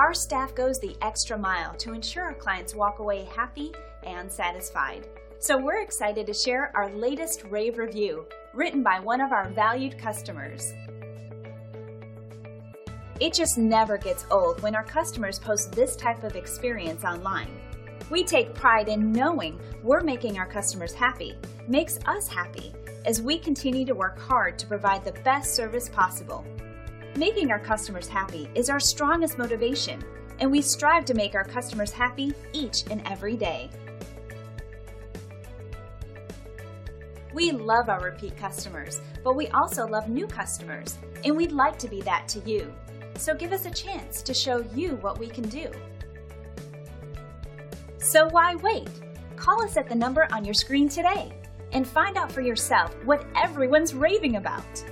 Our staff goes the extra mile to ensure our clients walk away happy and satisfied. So we're excited to share our latest rave review, written by one of our valued customers. It just never gets old when our customers post this type of experience online. We take pride in knowing we're making our customers happy, makes us happy, as we continue to work hard to provide the best service possible. Making our customers happy is our strongest motivation, and we strive to make our customers happy each and every day. We love our repeat customers, but we also love new customers, and we'd like to be that to you. So give us a chance to show you what we can do. So why wait? Call us at the number on your screen today and find out for yourself what everyone's raving about.